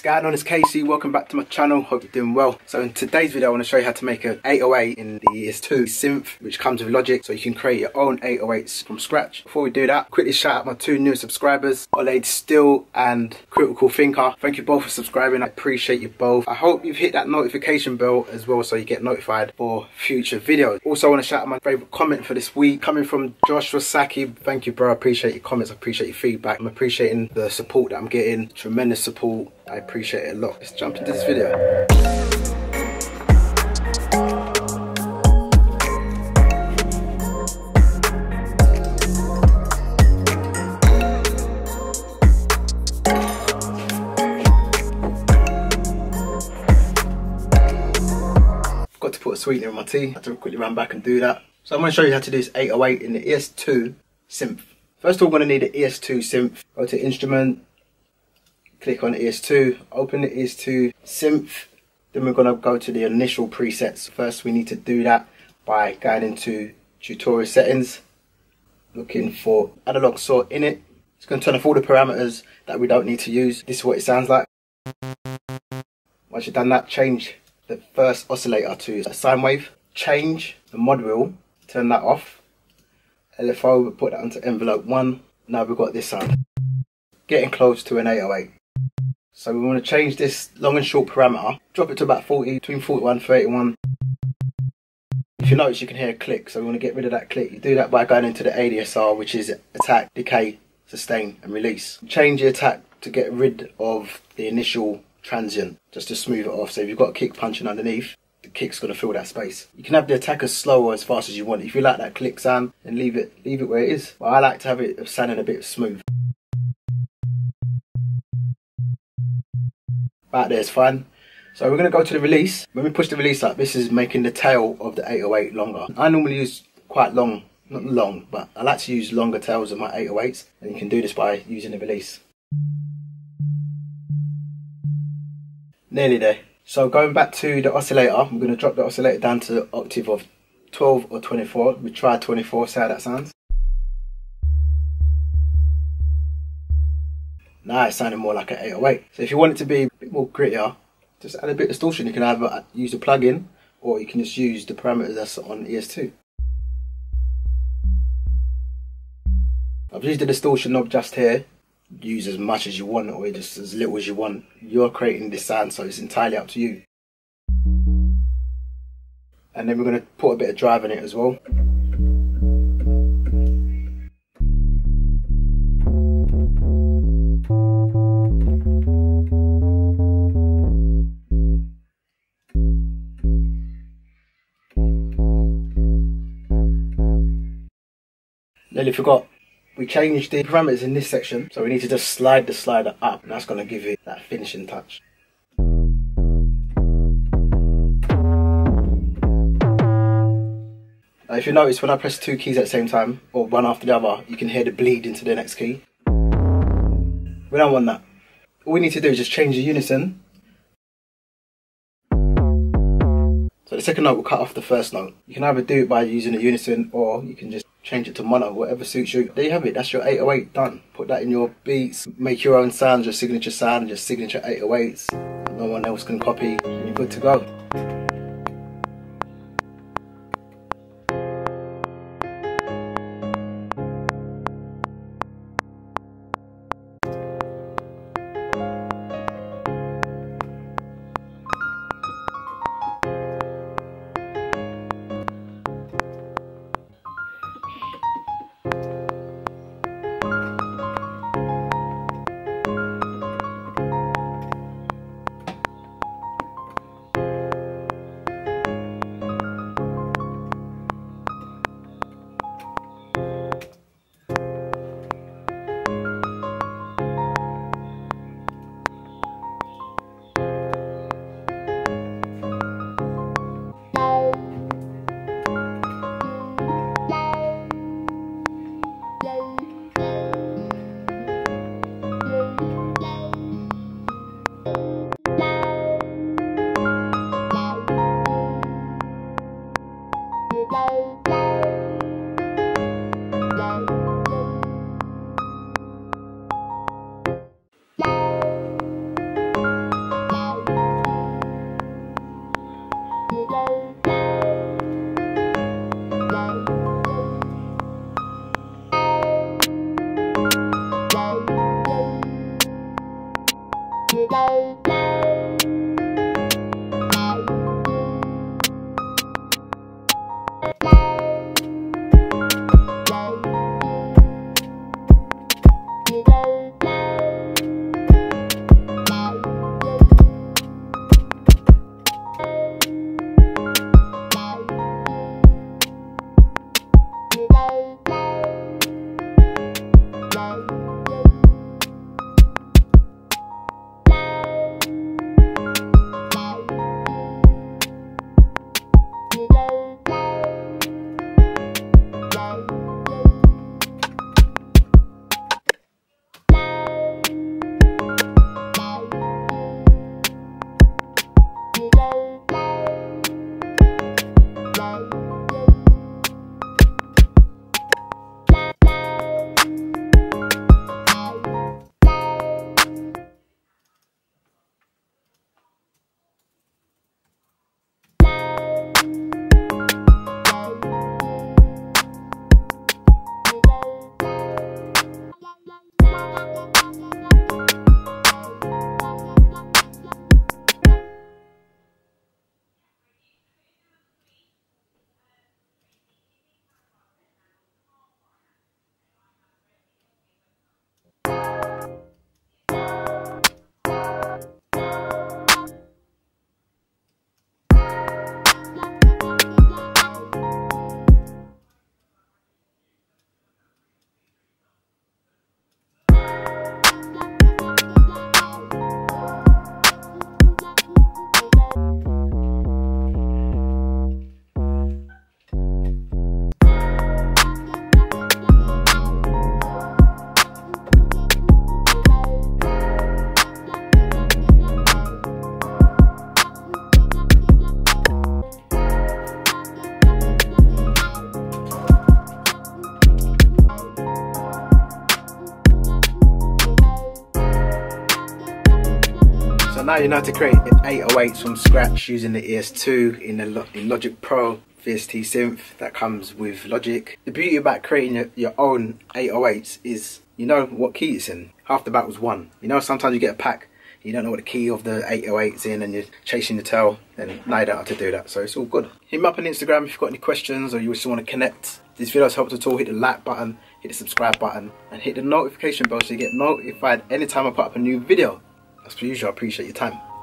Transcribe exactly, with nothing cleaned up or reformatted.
What's going on, it's Casey, welcome back to my channel, hope you're doing well. So in today's video I want to show you how to make an eight oh eight in the E S two synth, which comes with Logic, so you can create your own eight oh eights from scratch. Before we do that, quickly shout out my two new subscribers, olade Still and Critical Thinker. Thank you both for subscribing, I appreciate you both. I hope you've hit that notification bell as well so you get notified for future videos. Also I want to shout out my favourite comment for this week, coming from Josh Rosaki. Thank you bro, I appreciate your comments, I appreciate your feedback, I'm appreciating the support that I'm getting, tremendous support. I appreciate it a lot. Let's jump into this video. Forgot to put a sweetener in my tea. I had to quickly run back and do that. So I'm going to show you how to do this eight oh eight in the E S two synth. First of all, we're going to need an E S two synth. Go to instrument. Click on E S two, open the E S two synth, then we're going to go to the initial presets. First we need to do that by going into tutorial settings, looking for analog sort in it. It's going to turn off all the parameters that we don't need to use. This is what it sounds like. Once you've done that, change the first oscillator to a sine wave. Change the mod wheel, turn that off. L F O, we put that onto envelope one. Now we've got this sound. Getting close to an eight oh eight. So we want to change this long and short parameter, drop it to about forty, between forty-one and thirty-one. If you notice you can hear a click, so we want to get rid of that click. You do that by going into the A D S R, which is attack, decay, sustain and release. Change the attack to get rid of the initial transient, just to smooth it off. So if you've got a kick punching underneath, the kick's going to fill that space. You can have the attack as slow or as fast as you want. If you like that click sound, then leave it, leave it where it is. But I like to have it sounding a bit smooth. About there is fine. So we're going to go to the release. When we push the release up, this is making the tail of the eight oh eight longer. I normally use quite long, not long, but I like to use longer tails of my eight oh eights. And you can do this by using the release. Nearly there. So going back to the oscillator, I'm going to drop the oscillator down to the octave of twelve or twenty-four. We try twenty-four, see how that sounds. Now it's sounding more like an eight oh eight. So if you want it to be a bit more grittier, just add a bit of distortion. You can either use a plug-in or you can just use the parameters that's on E S two. I've used the distortion knob just here. Use as much as you want or just as little as you want. You're creating this sound, so it's entirely up to you. And then we're going to put a bit of drive in it as well. Nearly forgot, we changed the parameters in this section, so we need to just slide the slider up and that's going to give it that finishing touch. Now if you notice, when I press two keys at the same time, or one after the other, you can hear the bleed into the next key. We don't want that. All we need to do is just change the unison. So the second note will cut off the first note. You can either do it by using a unison or you can just change it to mono, whatever suits you. There you have it, that's your eight oh eight done. Put that in your beats, make your own sounds, your signature sound, your signature eight oh eights. No one else can copy and you're good to go. Now you know how to create an eight oh eight from scratch using the E S two in, the, in Logic Pro V S T synth that comes with Logic. The beauty about creating your, your own eight oh eights is you know what key it's in. Half the battle's won. You know, sometimes you get a pack, you don't know what the key of the eight oh eight's in and you're chasing the tail, then now you don't have to do that, so it's all good. Hit me up on Instagram if you've got any questions or you just want to connect. If this video's helped at all, hit the like button, hit the subscribe button and hit the notification bell so you get notified anytime I put up a new video. As per usual, I appreciate your time.